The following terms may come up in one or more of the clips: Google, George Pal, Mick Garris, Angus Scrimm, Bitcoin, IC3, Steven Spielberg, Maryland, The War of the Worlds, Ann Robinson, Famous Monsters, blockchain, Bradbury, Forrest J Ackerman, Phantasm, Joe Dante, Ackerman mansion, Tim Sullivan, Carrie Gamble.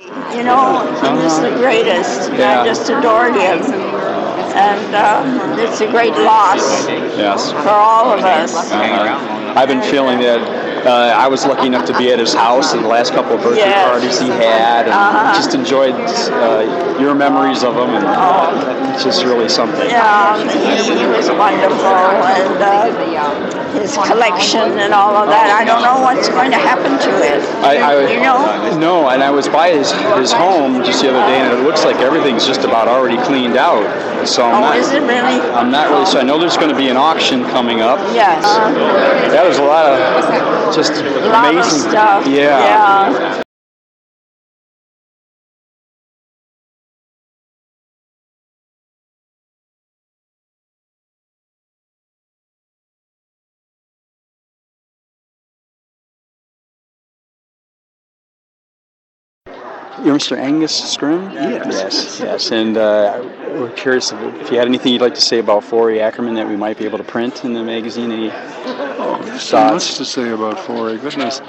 You know, he was the greatest. Yeah. I just adored him. And it's a great loss for all of us. I've been feeling that. I was lucky enough to be at his house in the last couple of birthday parties he had, and just enjoyed your memories of him, and it's just really something. Yeah, he was wonderful, and his collection and all of that. I don't know what's going to happen to it. You know? No, and I was by his home just the other day, and it looks like everything's just about already cleaned out. So is it really? I'm not really sure. I know there's going to be an auction coming up. Yes. That was a lot of... Just amazing. Lot of stuff. Yeah. You're Mr. Angus Scrimm? Yes. And we're curious if you had anything you'd like to say about Forrest Ackerman that we might be able to print in the magazine. Any thoughts? So much to say about Forrest. Goodness.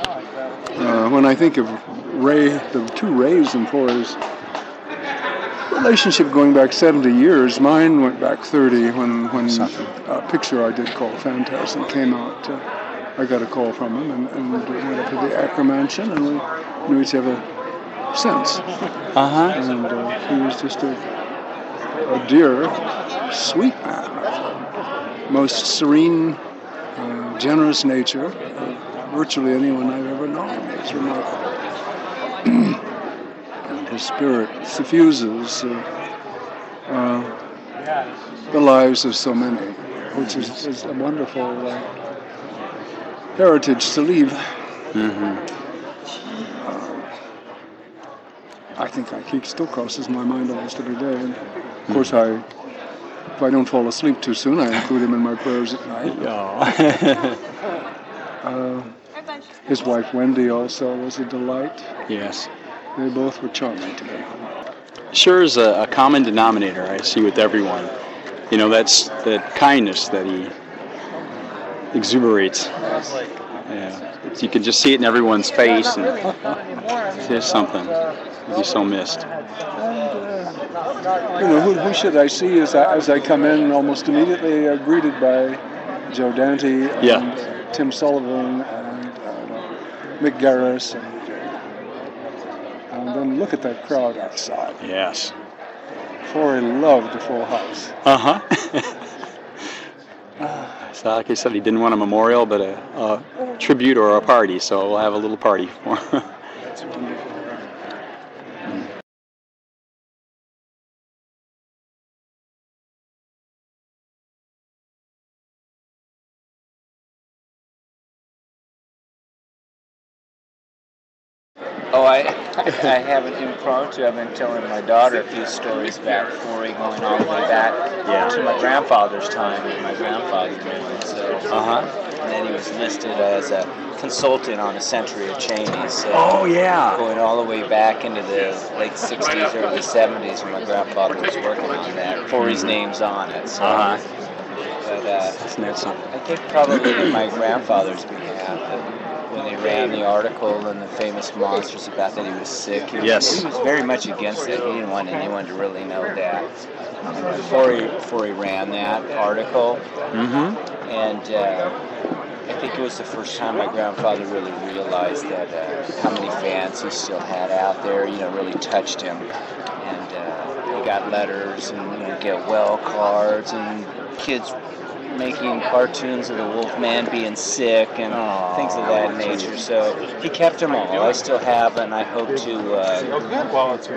When I think of Ray, the two Rays and Forrest's relationship going back 70 years, mine went back 30 when a picture I did called Phantasm came out. I got a call from him and went up to the Ackerman mansion, and we knew each other since. And he was just a dear, sweet man. Most serene, generous nature of virtually anyone I've ever known. It's remarkable. And his spirit suffuses the lives of so many, which is a wonderful heritage to leave. I think it still crosses my mind almost every day. And of course, if I don't fall asleep too soon, I include him in my prayers at night. His wife, Wendy, also was a delight. Yes. They both were charming to me. Sure is a common denominator I see with everyone. You know, that's that kindness that he exuberates. Yeah. You can just see it in everyone's face. There's something. You're so missed. You know, who should I see as I come in? Almost immediately greeted by Joe Dante and Tim Sullivan and Mick Garris. And then look at that crowd outside. Yes. Forrest loved the full house. So like I said, he didn't want a memorial, but a tribute or a party. So we'll have a little party for him. That's wonderful. I have an impromptu. I've been telling my daughter a few stories back, Forrest going all the way back to my grandfather's time, and my grandfather knew. So, and then he was listed as a consultant on a century of Cheney's. So going all the way back into the late 60s, early 70s, when my grandfather was working on that. Forrest's name's on it. So. Isn't that something? I think probably in my grandfather's behalf. When they ran the article in the Famous Monsters about that he was sick. He was very much against it. He didn't want anyone to really know that. Before he ran that article, and I think it was the first time my grandfather really realized that how many fans he still had out there. You know, really touched him, and he got letters and get well cards and kids making cartoons of the Wolfman being sick and things of that nature. So he kept them all. I still have, and I hope to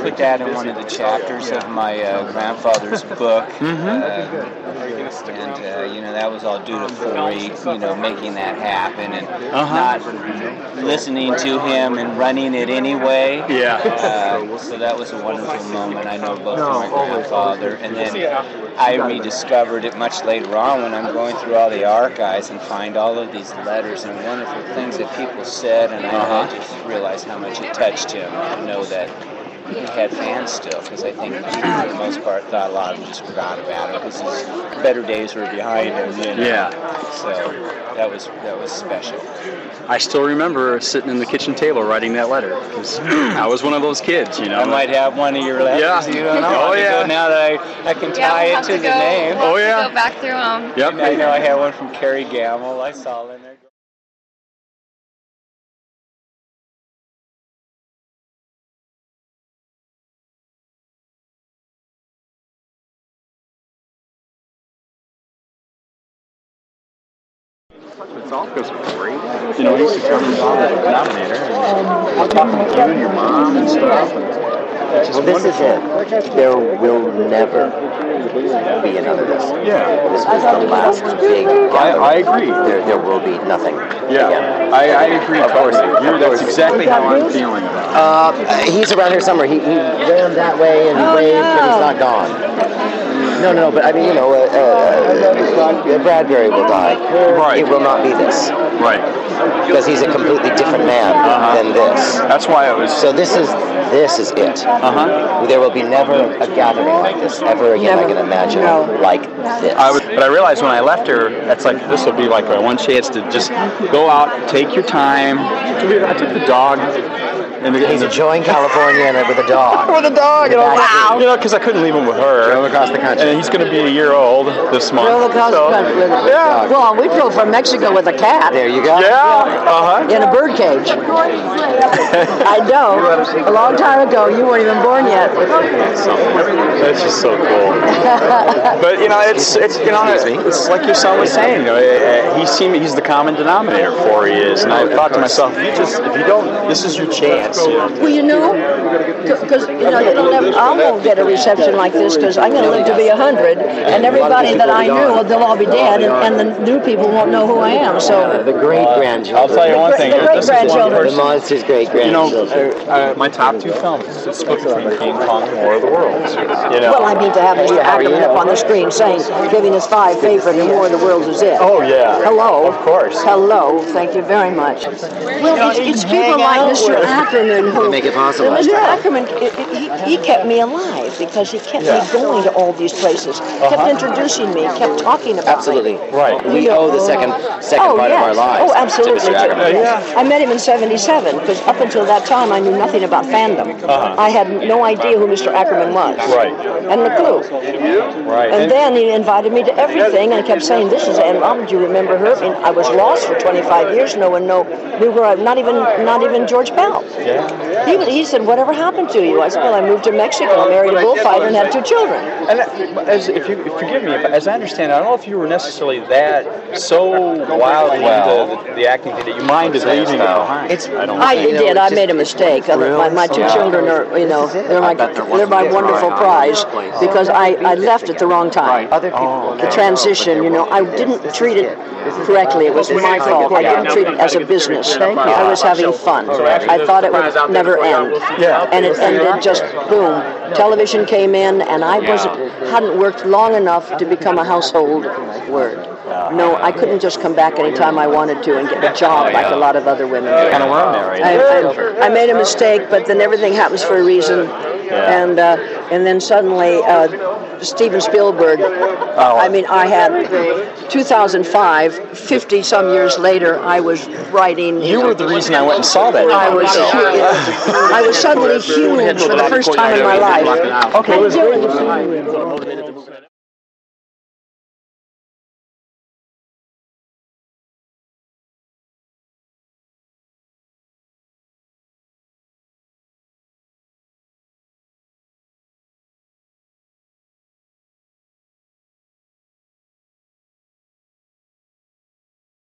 put that in one of the chapters of my grandfather's book. And that was all due to Forrest, making that happen and not listening to him and running it anyway. So that was a wonderful moment. I know both of my grandfather, and then I rediscovered it much later on when I'm going through all the archives and find all of these letters and wonderful things that people said, and I just realized how much it touched him. I know that had fans still, because I think for the most part thought a lot of them just forgot about it because his better days were behind him. You know? Yeah. So that was special. I still remember sitting in the kitchen table writing that letter because I was one of those kids, you know. I might have one of your letters. Yeah. You don't know. Oh yeah. Now that I can tie it to the name. Oh yeah. Go back through them. Yep. And I know I had one from Carrie Gamble. I saw it in there. Goes great. You know, he's the nominator. We're talking to you and your mom and stuff. Well, this is it. There will never be another this. Yeah. This was the last big gathering. I agree. There will be nothing. Yeah. Again. I agree. Of course. That's exactly how I'm feeling about it. He's around here somewhere. He ran that way and he waved and he's not gone. No, but I mean, you know, Bradbury will die. Right. It will not be this. Right. Because he's a completely different man than this. That's why it was... So this is it. Uh-huh. There will be never a gathering like this ever again, I can imagine, like this. But I realized when I left her, that's like, this will be like my one chance to just go out, take your time, I took the dog... He's enjoying California and with a dog. With a dog. And wow. You know, because I couldn't leave him with her. Travel across the country. And he's going to be a year old this month. Travel across the country with a dog. Well, we drove from Mexico with a cat. There you go. Yeah. In a bird cage. I know. A long time ago, you weren't even born yet. That's just so cool. But you know, it's you know, it's like your son was saying. You know, he's the common denominator for he is. And I thought to myself, if you don't, this is your chance. Well, you know, because you know, I won't get a reception like this because I'm going to live to be 100, and everybody that I knew, they'll all be dead, and the new people won't know who I am. So the great grandchildren. I'll tell you one thing. The great grandchildren. The monster's great grandchildren. You know, my top two films is split between King Kong and War of the Worlds. You know. Well, I mean to have Mr. Ackerman up on the screen saying, giving his 5 favorite, and War of the Worlds is it. Oh yeah. Hello. Of course. Hello. Thank you very much. Well, it's people like Mr. Ackerman. Who, to make it possible. Mr. Ackerman, he kept me alive because he kept me going to all these places, kept introducing me, kept talking about me. Absolutely. Right. We owe the second part of our lives. Oh, absolutely. To Mr. Ackerman. Yeah. I met him in 1977 because up until that time I knew nothing about fandom. I had no idea who Mr. Ackerman was. Right. And the clue. Right. And then he invited me to everything and kept saying, "This is Ann Robinson. Do you remember her?" And I was lost for 25 years. No one knew. We were not even George Pal. Yeah. He said, "Whatever happened to you?" I said, "Well, I moved to Mexico, married a bullfighter, and had 2 children." And forgive me, as I understand, I don't know if you were necessarily that so wildly into the acting that you minded leaving it behind. I did. I made a mistake. My 2 children are, you know, they're my wonderful prize because I left at the wrong time. Other people, the transition, you know, I didn't treat it correctly. It was my fault. I didn't treat it as a business. I was having fun. I thought it would never end, and it ended just boom. Television came in, and I hadn't worked long enough to become a household word. No, I couldn't just come back anytime I wanted to and get a job like a lot of other women do. I made a mistake, but then everything happens for a reason, and then suddenly Steven Spielberg. I mean, I had 2005. 50 some years later, I was writing. You were the reason I went and saw that. I was suddenly human for the first time in my life. Okay.